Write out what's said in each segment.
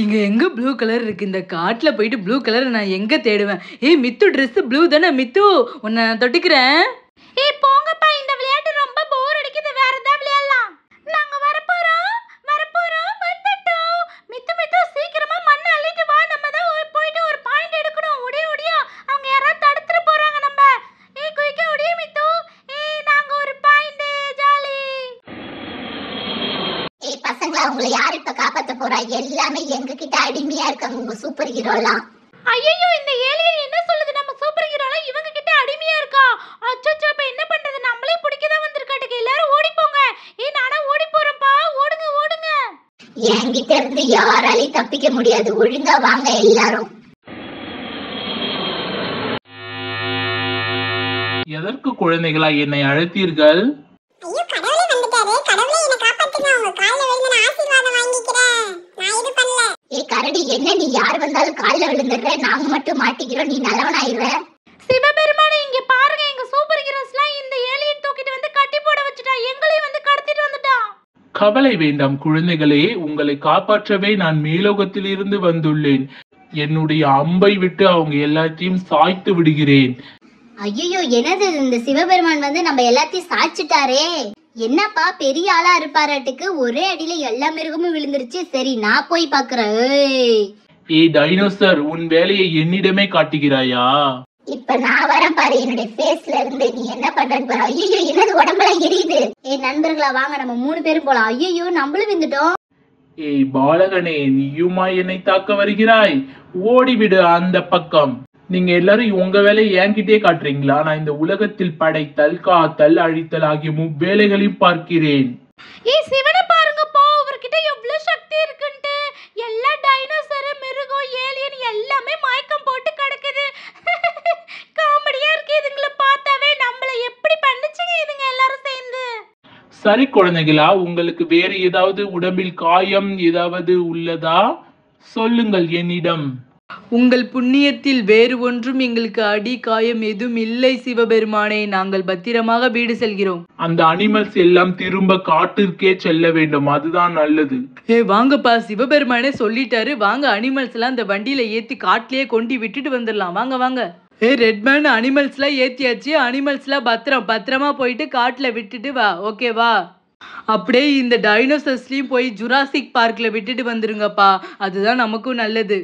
இங்கே எங்கே blue colour இருக்குது, இந்த காட்டில் போயிட்டு ப்ளூ கலரை நான் எங்கே தேடுவேன்? ஏய் மித்து, ட்ரெஸ்ஸு ப்ளூ தானே மித்து, உன்னை தொட்டிக்கிறேன். ஏய் போங்கப்பா, இந்த விளையாட்டு ரொம்ப போர் அடிக்குது, வேறு எதாவது விளையாடலாம். நாங்கள் வரப்போகிறோம் வரப்போகிறோம் வந்துட்டோம். மித்து மித்து சீக்கிரமாக மண்ணை அள்ளிட்டு வா, நம்ம தான் போயிட்டு ஒரு பாயிண்ட் எடுக்கணும். ஒடியே ஒடியா, அவங்க யாராவது தடுத்துட்டு போகிறாங்க நம்ம. ஏய் குயிக்கா ஒடியே மித்து, ஏய் நாங்கள் ஒரு பாயிண்ட் ஜாலி. ஏய் பசங்களா, உங்களை யார் இப்போ காப்பாற்ற போகிறா? எல்லாமே எங்ககிட்ட அடிமையாக இருக்காங்க உங்கள் சூப்பர் ஹீரோலாம். ஐயோ இந்த ஏலியன் என்ன சொல்லுது, நம்ம சூப்பர் ஹீரோல இவங்க கிட்ட அடிமையா இருக்கா? அச்சச்சோ, இப்ப என்ன பண்றது? நம்மளே பிடிக்க தான் வந்திருக்காட்டுக்கு. எல்லாரும் ஓடி போங்க. ஏ நானா ஓடி போறேன்ப்பா, ஓடுங்க ஓடுங்க. என்கிட்ட இருந்து யாராலையும் தப்பிக்க முடியாது, ஒழுங்கா வாங்க எல்லாரும். எதற்கு குழந்தைகளா என்னை அழைத்தீர்கள்? என்ன நீ யார் வந்தாலும் கால்ல விழுந்துற, நாங்க மட்டும் மாட்டிக்கிறோம், நீ நல்லவனாயிடுற. சிவபெருமானே இங்க பாருங்க, எங்க சூப்பர் ஹீரோஸ்லாம் இந்த ஏலியன் தூக்கிட்டு வந்து கட்டி போட வச்சிட்டா, எங்களை வந்து கடத்திட்டு வந்துட்டா. கவலை வேண்டாம் குழந்தைகளே, உங்களை காப்பாற்றவே நான் மேலோகத்திலிருந்து வந்துள்ளேன். என்னுடைய அம்பை விட்டு அவங்க எல்லாத்தையும் சாய்த்து விடுகிறேன். ஐயோ என்னது, இந்த சிவபெருமான் வந்து நம்ம எல்லாத்தையும் சாய்ச்சிட்டாரே. என்னப்பா பெரிய ஆளா இருப்பாராட்டுக்கு, ஒரே அடியில எல்லா மிருகமும் விழுந்துருச்சு. சரி நான் போய் பாக்குறேன். ஏய் டைனோசர், உன் வேலையை என்னிடமே காட்டுகிறாயா? இப்ப நான் வரேன் பாரு, என்னோட ஃபேஸ்ல இருந்து நீ என்ன பண்றன்னு. ஐயோ என்னது உடம்பெல்லாம் எரியுது. ஏய் நண்பர்களா வாங்க, நம்ம 3 பேரும் போலாம். ஐயோ நம்மளும் விழுந்துட்டோம். ஏய் பாலகனே, நீயுமா என்னை தாக்க வருகிறாய்? ஓடிவிடு அந்த பக்கம். நீங்க எல்லாரும் உங்க வேலையை என்கிட்டயே காட்டுறீங்களா? நான் இந்த உலகத்தில் படைத்தல், காத்தல், அழித்தல் ஆகிய முவேலைகளையும் பார்க்கிறேன். ஏய் சிவனை பாருங்கப்பா, அவர்கிட்ட எவ்வளவு சக்தி இருக்குன்னு. எல்லா டைனோசர், மிருகம், ஏலியன் எல்லாமே மயக்கம் போட்டு கிடக்குது. காமெடியா இருக்கு இதுங்களை பார்த்தாவே. நம்மள எப்படி பண்ணுச்சுங்க இதுங்க எல்லாரும் சேர்ந்து. சரி குழந்தைகளா, உங்களுக்கு வேற ஏதாவது உடம்பில் காயம் ஏதாவது உள்ளதா? சொல்லுங்கள் என்னிடம். உங்கள் புண்ணியத்தில் வேறு ஒன்றும் எங்களுக்கு அடி காயம் எதுவும் இல்லை சிவபெருமானே, நாங்கள் பத்திரமாக வீடு செல்கிறோம். அந்த அனிமல்ஸ் எல்லாம் திரும்ப காட்டிற்கே செல்ல வேண்டும், அதுதான் நல்லது. ஏ வாங்கப்பா, சிவபெருமானே சொல்லிட்டாரு, வாங்க அனிமல்ஸ் எல்லாம் இந்த வண்டியில ஏத்தி காட்டிலேயே கொண்டு விட்டுட்டு வந்துடலாம், வாங்க வாங்க. ஏ ரெட்மேன், அனிமல்ஸ் எல்லாம் ஏத்தியாச்சு, அனிமல்ஸ் எல்லாம் பத்திரமா போயிட்டு காட்டுல விட்டுட்டு வா, ஓகேவா? அப்படியே இந்த டைனோசர்ஸ்லயும் போய் ஜுராசிக் பார்க்ல விட்டுட்டு வந்துருங்கப்பா, அதுதான் நமக்கும் நல்லது.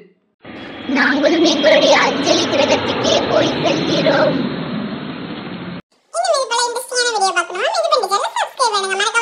நாங்களும் எங்களுடைய அஞ்சலி கிரகத்துக்கே போய் செல்கிறோம்.